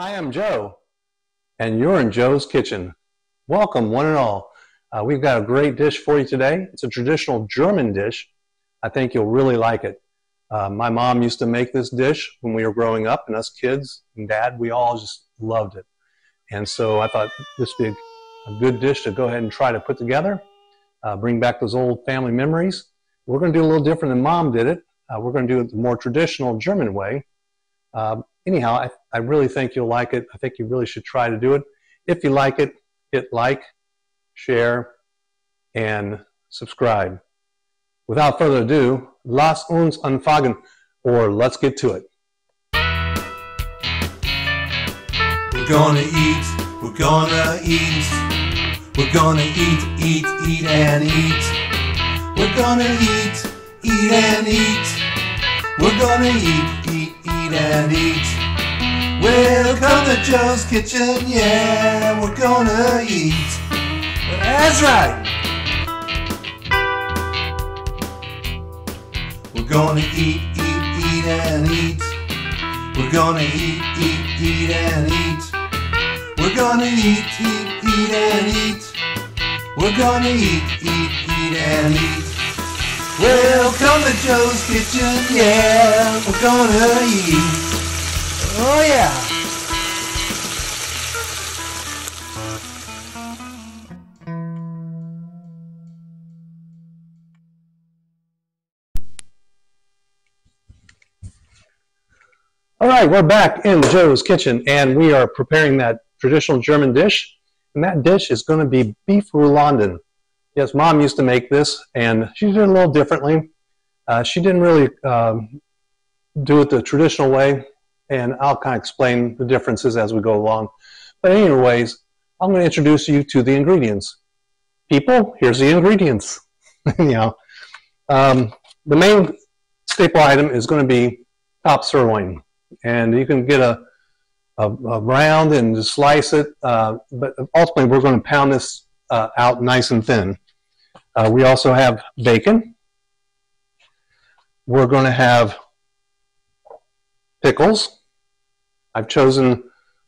I am Joe, and you're in Joe's Kitchen. Welcome, one and all. We've got a great dish for you today. It's a traditional German dish. I think you'll really like it. My mom used to make this dish when we were growing up, and us kids and Dad, we all just loved it. And so I thought this would be a good dish to go ahead and try to put together, bring back those old family memories. We're going to do a little different than Mom did it. We're going to do it the more traditional German way. Anyhow, I really think you'll like it. I think you really should try to do it. If you like it, hit like, share, and subscribe. Without further ado, lass uns anfangen, or let's get to it. We're gonna eat, we're gonna eat. We're gonna eat, eat, eat, and eat. We're gonna eat, eat, and eat. We're gonna eat, eat, eat, and eat. Welcome to Joe's Kitchen, yeah, we're gonna eat. That's right! We're gonna eat, eat, eat, and eat. We're gonna eat, eat, eat, and eat. We're gonna eat, eat, eat, and eat. We're gonna eat, eat, eat, and eat. Welcome to Joe's Kitchen, yeah, we're gonna eat. Oh yeah! All right, we're back in Joe's Kitchen, and we are preparing that traditional German dish. And that dish is going to be beef rouladen. Yes, Mom used to make this, and she did it a little differently. She didn't really do it the traditional way. And I'll kind of explain the differences as we go along. But anyways, I'm going to introduce you to the ingredients. People, here's the ingredients. The main staple item is going to be top sirloin. And you can get a round and just slice it. But ultimately, we're going to pound this out nice and thin. We also have bacon. We're going to have pickles. I've chosen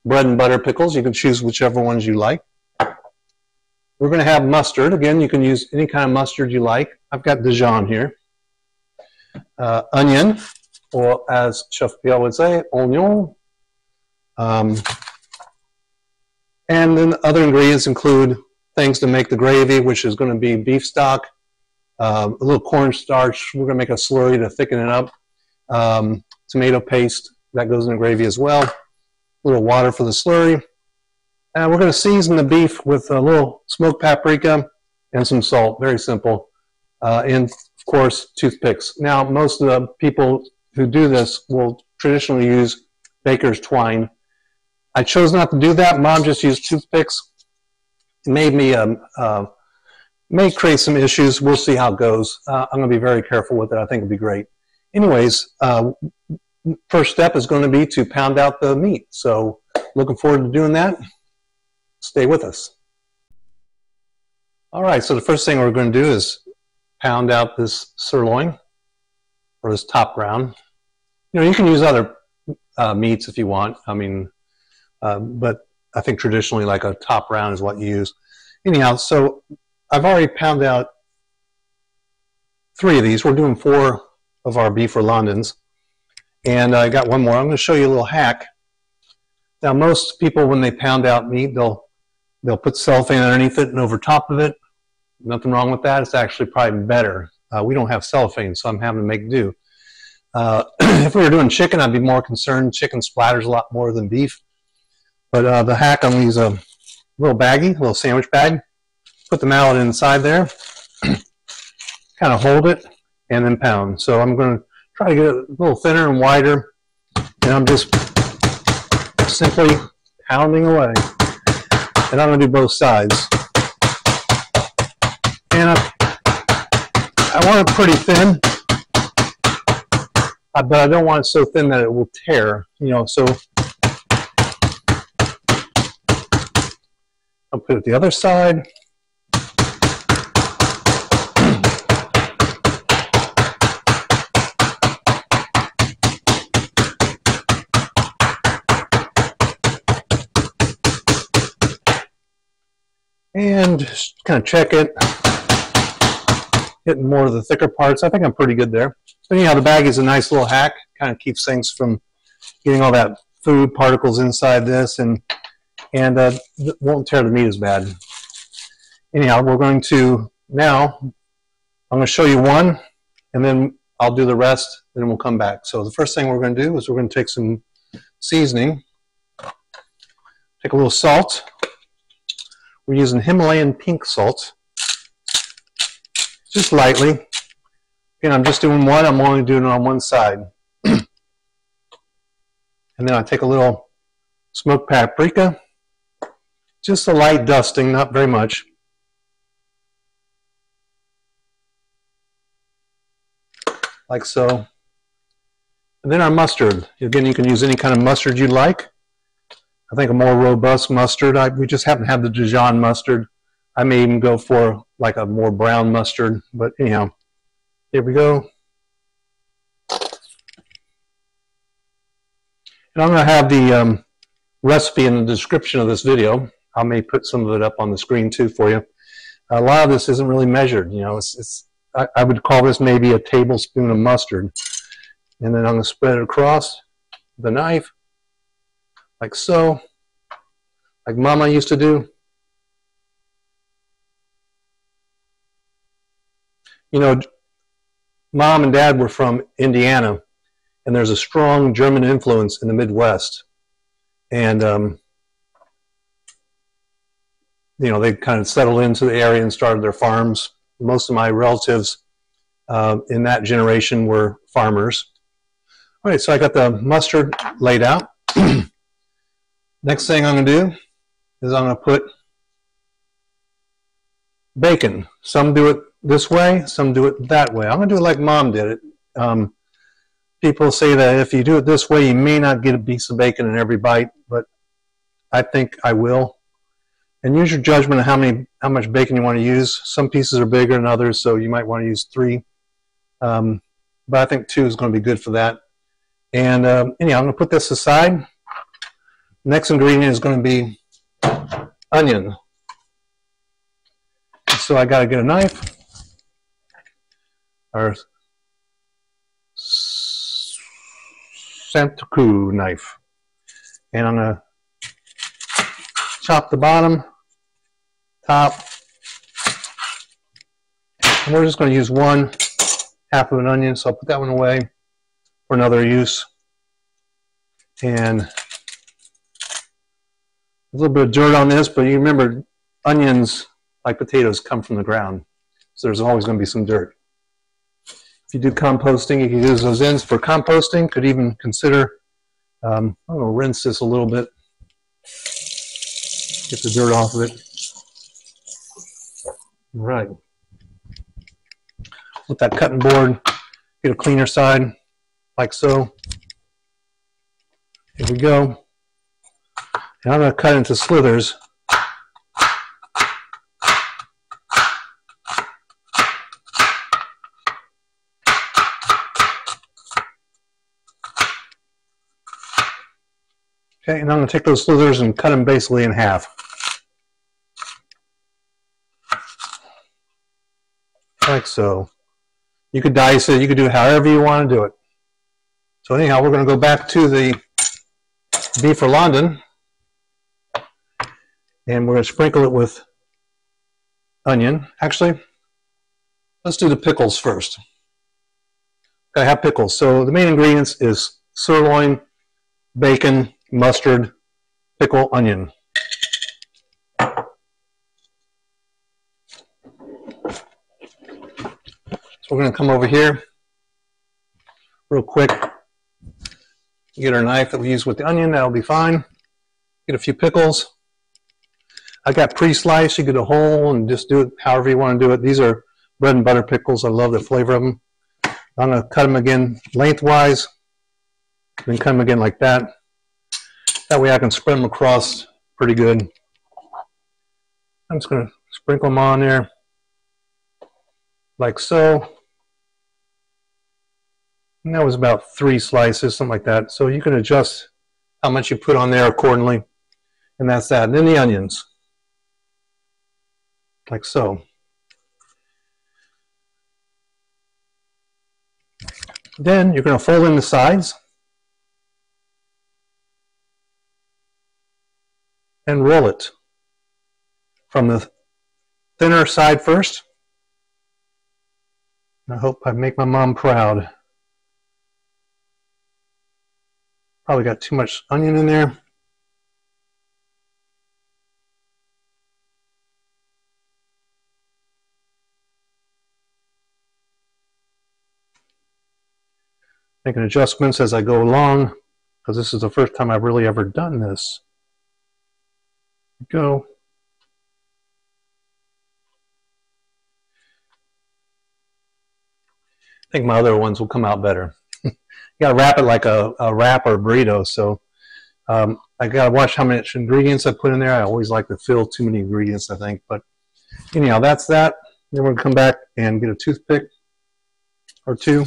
bread and butter pickles. You can choose whichever ones you like. We're going to have mustard. Again, you can use any kind of mustard you like. I've got Dijon here. Onion, or as Chef Pierre would say, oignon. And then other ingredients include things to make the gravy, which is going to be beef stock, a little cornstarch. We're going to make a slurry to thicken it up. Tomato paste. That goes in the gravy as well. A little water for the slurry. And we're going to season the beef with a little smoked paprika and some salt. Very simple. And, of course, toothpicks. Now, most of the people who do this will traditionally use baker's twine. I chose not to do that. Mom just used toothpicks. It may create some issues. We'll see how it goes. I'm going to be very careful with it. I think it'll be great. Anyways, first step is going to be to pound out the meat. So looking forward to doing that. Stay with us. All right, so the first thing we're going to do is pound out this sirloin, or this top round. You know, you can use other meats if you want. I mean, but I think traditionally like a top round is what you use. Anyhow, so I've already pounded out 3 of these. We're doing 4 of our beef rouladens. And I got one more. I'm going to show you a little hack. Now, most people, when they pound out meat, they'll put cellophane underneath it and over top of it. Nothing wrong with that. It's actually probably better. We don't have cellophane, so I'm having to make do. If we were doing chicken, I'd be more concerned. Chicken splatters a lot more than beef. But the hack, I'm going to use a little baggie, a little sandwich bag. Put the mallet inside there. Kind of hold it and then pound. So I'm going to try to get it a little thinner and wider, and I'm just simply pounding away. And I'm going to do both sides. And I want it pretty thin, but I don't want it so thin that it will tear. You know, so I'll put it the other side. and just kind of check it, hitting more of the thicker parts. I think I'm pretty good there. But anyhow, the bag is a nice little hack. Kind of keeps things from getting all that food particles inside this, and won't tear the meat as bad. Anyhow, we're going to now, I'm going to show you one, and then I'll do the rest, and we'll come back. So the first thing we're going to do is we're going to take some seasoning, take a little salt. We're using Himalayan pink salt, just lightly. Again, I'm just doing one. I'm only doing it on one side. And then I take a little smoked paprika, just a light dusting, not very much. Like so. And then our mustard. Again, you can use any kind of mustard you like. I think a more robust mustard. We just happen to have the Dijon mustard. I may even go for like a more brown mustard, but anyhow, here we go. And I'm going to have the recipe in the description of this video. I may put some of it up on the screen too for you. A lot of this isn't really measured, you know. I would call this maybe a tablespoon of mustard. And then I'm going to spread it across the knife, like so, like Mama used to do. You know, Mom and Dad were from Indiana, and there's a strong German influence in the Midwest. And, you know, they kind of settled into the area and started their farms. Most of my relatives in that generation were farmers. All right, so I got the mustard laid out. Next thing I'm going to do is I'm going to put bacon. Some do it this way, some do it that way. I'm going to do it like Mom did it. People say that if you do it this way, you may not get a piece of bacon in every bite, but I think I will. And use your judgment of how much bacon you want to use. Some pieces are bigger than others, so you might want to use 3. But I think 2 is going to be good for that. And anyhow, I'm going to put this aside. Next ingredient is going to be onion. So I got to get a knife or santoku knife, and I'm going to chop the bottom, top, and we're just going to use 1/2 of an onion, so I'll put that one away for another use. And a little bit of dirt on this, but you remember onions, like potatoes, come from the ground, so there's always going to be some dirt. If you do composting, you can use those ends for composting. Could even consider, I'm going to rinse this a little bit, get the dirt off of it. Right. With that cutting board, get a cleaner side, like so. Here we go. And I'm going to cut into slithers. Okay, and I'm going to take those slithers and cut them basically in half. Like so. You could dice it, you could do it however you want to do it. So anyhow, we're going to go back to the beef Rouladen, and we're going to sprinkle it with onion. Actually, let's do the pickles first. I have pickles. So the main ingredients is sirloin, bacon, mustard, pickle, onion. So we're going to come over here real quick, get our knife that we use with the onion, that'll be fine. Get a few pickles. I got pre-sliced, you get a whole and just do it however you want to do it. These are bread and butter pickles, I love the flavor of them. I'm going to cut them again lengthwise, then cut them again like that. That way I can spread them across pretty good. I'm just going to sprinkle them on there, like so. And that was about 3 slices, something like that. So you can adjust how much you put on there accordingly. And that's that. And then the onions. like so. Then you're going to fold in the sides and roll it from the thinner side first. I hope I make my mom proud. Probably got too much onion in there. Making adjustments as I go along, because this is the first time I've really ever done this. Go. I think my other ones will come out better. You gotta wrap it like a wrap or a burrito, so I gotta watch how much ingredients I put in there. I always like to fill too many ingredients, I think, but anyhow, that's that. Then we're gonna come back and get a toothpick or two.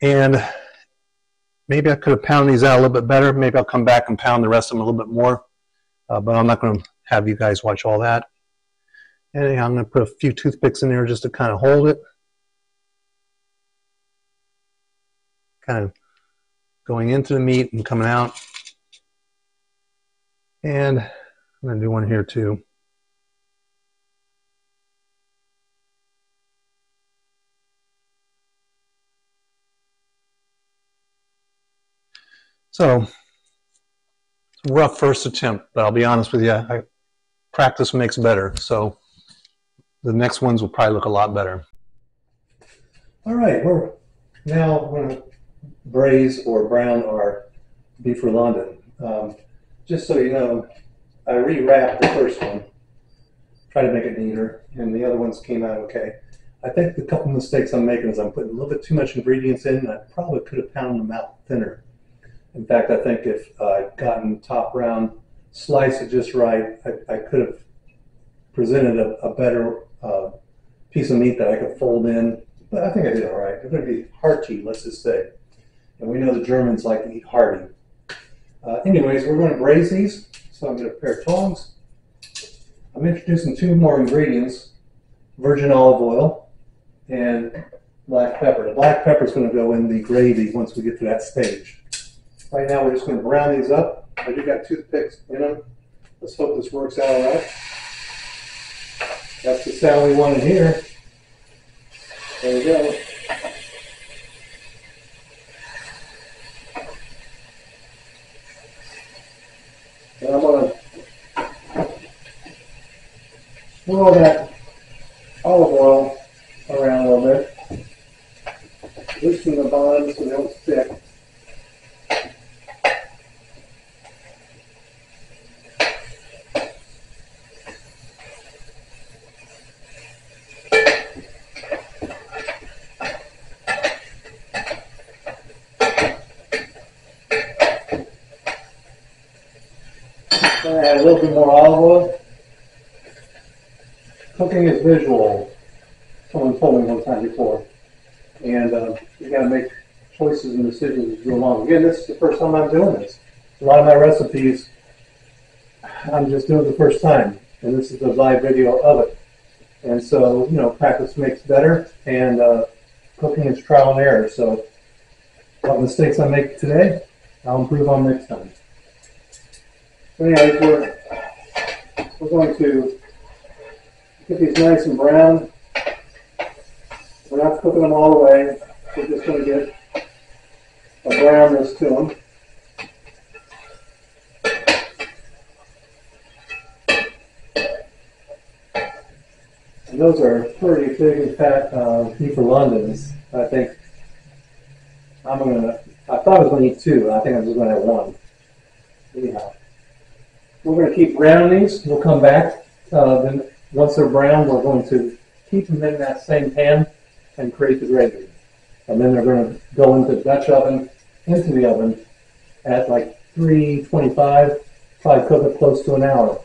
And maybe I could have pounded these out a little bit better. Maybe I'll come back and pound the rest of them a little bit more. But I'm not going to have you guys watch all that. And anyhow, I'm going to put a few toothpicks in there just to kind of hold it. Kind of going into the meat and coming out. And I'm going to do one here too. So, it's a rough first attempt, but I'll be honest with you, practice makes better, so the next ones will probably look a lot better. All right, we're now going to braise or brown our beef rouladen. Just so you know, I rewrapped the first one, tried to make it neater, and the other ones came out okay. I think the couple mistakes I'm making is I'm putting a little bit too much ingredients in, and I probably could have pounded them out thinner. In fact, I think if I'd gotten the top round, sliced it just right, I could have presented a better piece of meat that I could fold in. But I think I did all right. It would be hearty, let's just say. And we know the Germans like to eat hearty. Anyways, we're going to braise these. So I'm going to prepare tongs. I'm introducing two more ingredients, virgin olive oil and black pepper. The black pepper is going to go in the gravy once we get to that stage. Right now, we're just going to brown these up. I do got toothpicks in them. Let's hope this works out all right. That's the sound we wanted here. There we go. And I'm going to swirl that olive oil around a little bit. Loosen the bottom so they don't stick. Add a little bit more olive oil. Cooking is visual. Someone told me one time before. And you got to make choices and decisions as you go along. Again, this is the first time I'm doing this. A lot of my recipes, I'm just doing the first time. And this is the live video of it. And so, you know, practice makes better. And cooking is trial and error. So, what mistakes I make today, I'll improve on next time. Anyways, we're going to get these nice and brown. We're not cooking them all the way. We're just going to get a brownness to them. And those are pretty big and fat beef rouladens. I think I thought I was going to eat two. I think I'm just going to have one. Anyhow. We're going to keep browning these. We'll come back. Then once they're brown, we're going to keep them in that same pan and create the gravy. And then they're going to go into the Dutch oven, into the oven at like 325. Probably cook it close to an hour.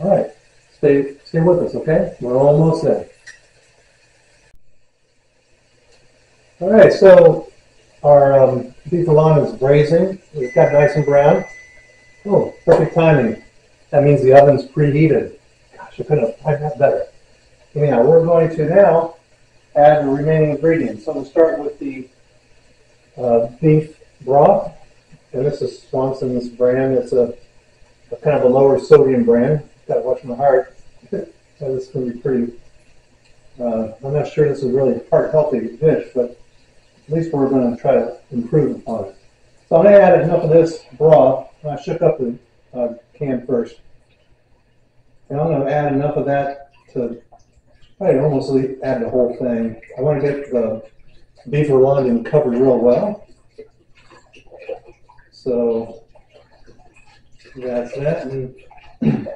All right, stay with us, okay? We're almost there. All right, so our beef rouladen is braising. It's got nice and brown. Oh, perfect timing. That means the oven's preheated. Gosh, I couldn't have timed that better. Anyhow, we're going to now add the remaining ingredients. So we'll start with the beef broth. And this is Swanson's brand. It's a kind of a lower sodium brand. Got to watch my heart. So this is going to be pretty, I'm not sure this is really heart-healthy dish, but at least we're going to try to improve upon it. So I'm going to add enough of this broth. I shook up the can first. And I'm going to add enough of that to probably almost add the whole thing. I want to get the beef rouladen covered real well. So that's that. And you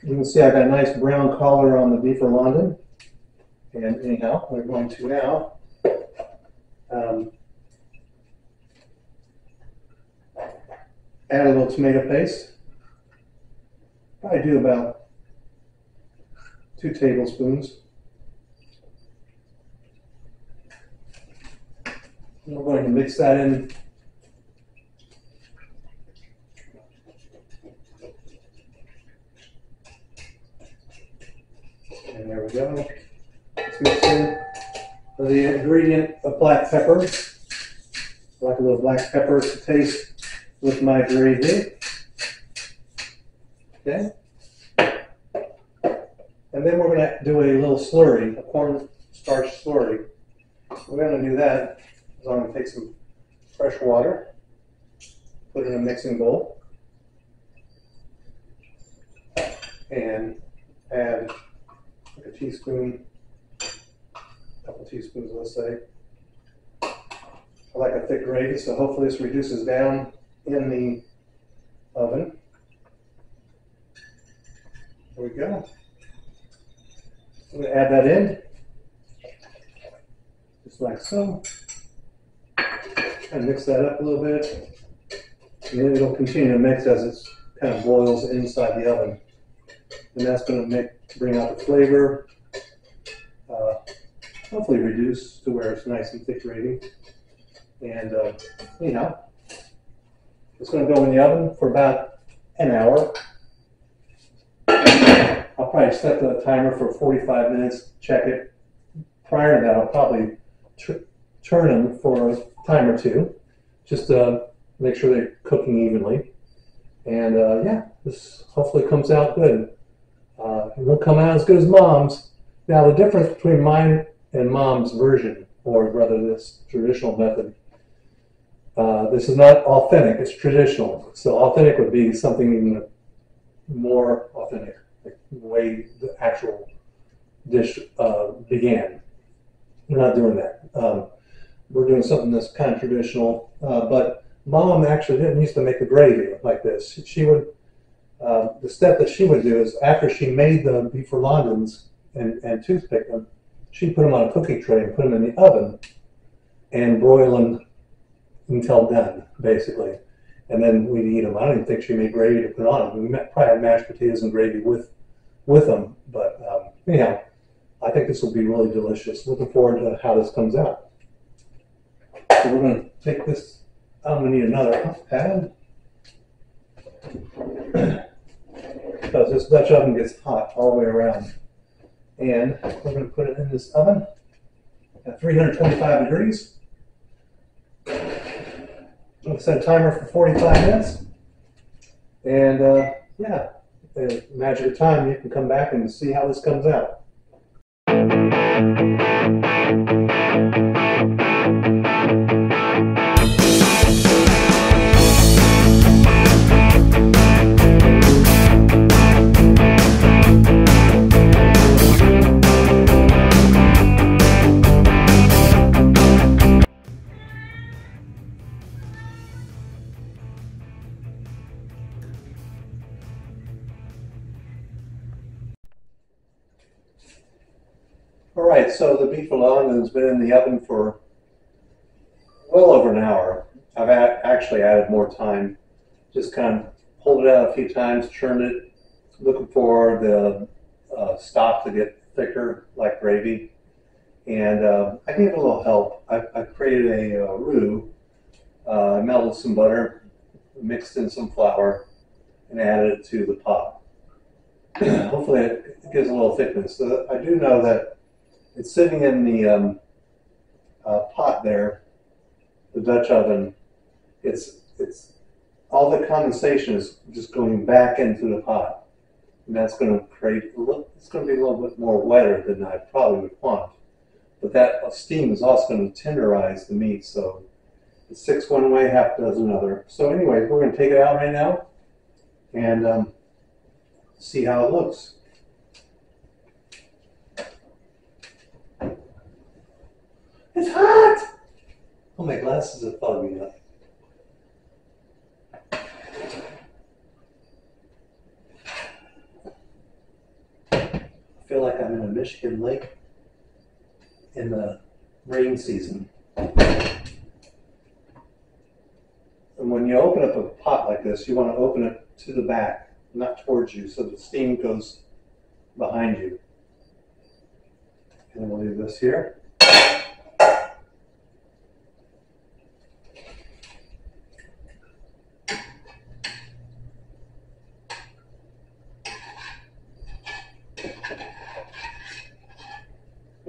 can see I've got a nice brown color on the beef rouladen. And anyhow, we're going to now add a little tomato paste. Probably do about 2 tablespoons. And we're going to mix that in. And there we go. Let's mix in the ingredient of black pepper. I like a little black pepper to taste with my gravy. Okay? And then we're going to do a little slurry, a cornstarch slurry. We're going to do that. I'm going to take some fresh water, put it in a mixing bowl, and add like a teaspoon, a couple teaspoons, let's say. I like a thick gravy, so hopefully this reduces down in the oven. There we go. I'm going to add that in, just like so. And mix that up a little bit. And then it'll continue to mix as it kind of boils inside the oven. And that's going to bring out the flavor, hopefully reduce to where it's nice and thick gravy. And anyhow, it's going to go in the oven for about an hour. I'll probably set the timer for 45 minutes, check it. Prior to that, I'll probably turn them for a time or two, just to make sure they're cooking evenly. And yeah, this hopefully comes out good. It won't come out as good as Mom's. Now, the difference between mine and Mom's version, or rather this traditional method, this is not authentic, it's traditional. So authentic would be something even more authentic, like the way the actual dish began. We're not doing that. We're doing something that's kind of traditional, but Mom actually didn't used to make the gravy like this. She would, the step that she would do is after she made the beef rouladens and toothpick them, she'd put them on a cookie tray and put them in the oven and broil them until done, basically. And then we'd eat them. I don't even think she made gravy to put on them. We probably had mashed potatoes and gravy with them. But anyhow, I think this will be really delicious. Looking forward to how this comes out. So we're going to take this. I'm going to need another hot pad. Because this Dutch oven gets hot all the way around. And we're going to put it in this oven at 325 degrees. I'm going to set a timer for 45 minutes, and yeah, in a matter of time, you can come back and see how this comes out. Alright, so the beef rouladen has been in the oven for well over an hour. I've actually added more time. Just kind of pulled it out a few times, churned it, looking for the stock to get thicker like gravy. And I gave it a little help. I created a roux. I melted some butter, mixed in some flour, and added it to the pot. Hopefully it gives a little thickness. So I do know that it's sitting in the pot there, the Dutch oven. It's all the condensation is just going back into the pot, and that's going to create a little, it's going to be a little bit more wetter than I probably would want. But that steam is also going to tenderize the meat, so it's 6 one way, half does another. So anyway, we're going to take it out right now and see how it looks. It's hot! Oh, my glasses are fogging up. I feel like I'm in a Michigan lake in the rain season. And when you open up a pot like this, you want to open it to the back, not towards you, so the steam goes behind you. And we'll leave this here.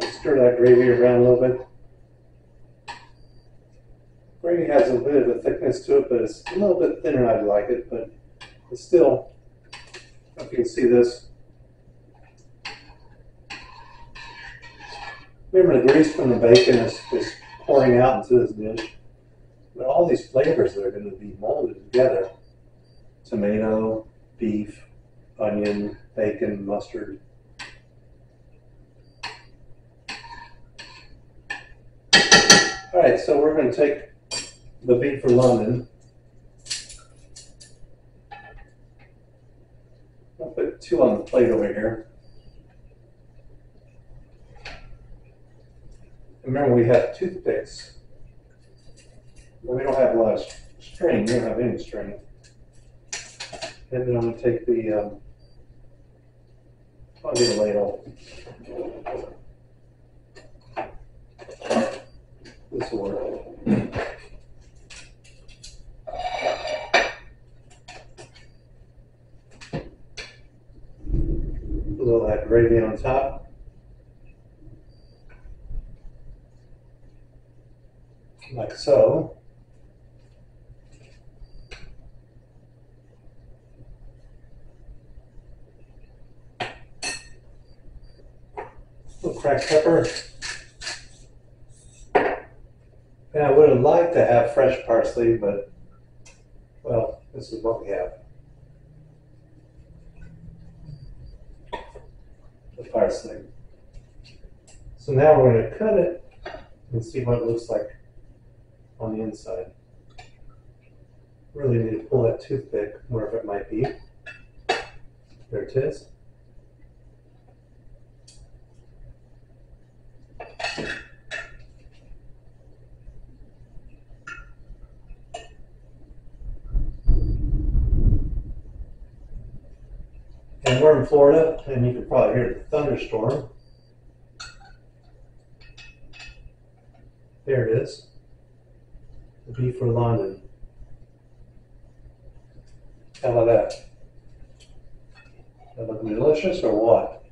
Stir that gravy around a little bit. Gravy has a bit of a thickness to it, but it's a little bit thinner. I'd like it, but it's still, if you can see this. Remember, the grease from the bacon is pouring out into this dish. But all these flavors that are going to be molded together, tomato, beef, onion, bacon, mustard. All right, so we're going to take the beef rouladen. I'll put 2 on the plate over here. Remember, we have toothpicks. Well, we don't have a lot of string. We don't have any string. And then I'm going to take the. I'll get a ladle. This will work. A little of that gravy on top. Like so. A little cracked pepper. And I would have liked to have fresh parsley, but, well, this is what we have. The parsley. So now we're going to cut it and see what it looks like on the inside. Really need to pull that toothpick wherever it might be. There it is. And we're in Florida, and you can probably hear the thunderstorm. There it is. The beef rouladen. How about that? That looking delicious or what?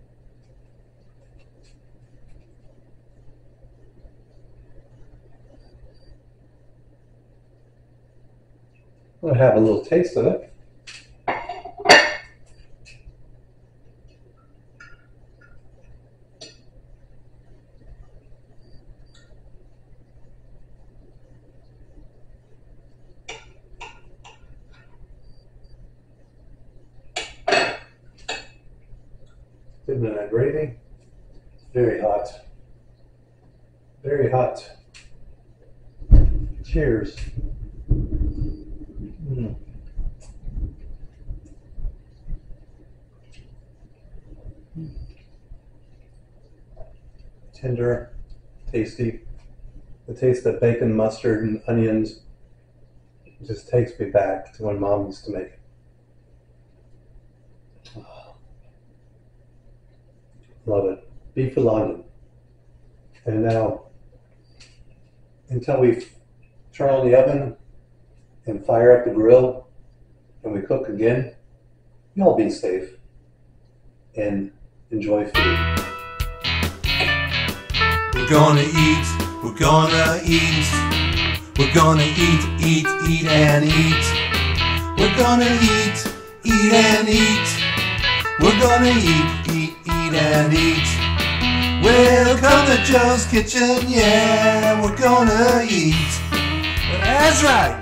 I'm going to have a little taste of it. Dip in that gravy. Very hot. Very hot. Cheers. Mm. Tender, tasty. The taste of bacon, mustard, and onions just takes me back to when Mom used to make it. Love it. Beef rouladen. And now, until we turn on the oven and fire up the grill and we cook again, y'all be safe and enjoy food. We're gonna eat, we're gonna eat, we're gonna eat, eat, eat and eat. We're gonna eat, eat and eat. We're gonna eat, eat, eat and eat. Welcome to Joe's Kitchen, yeah, we're gonna eat. That's right.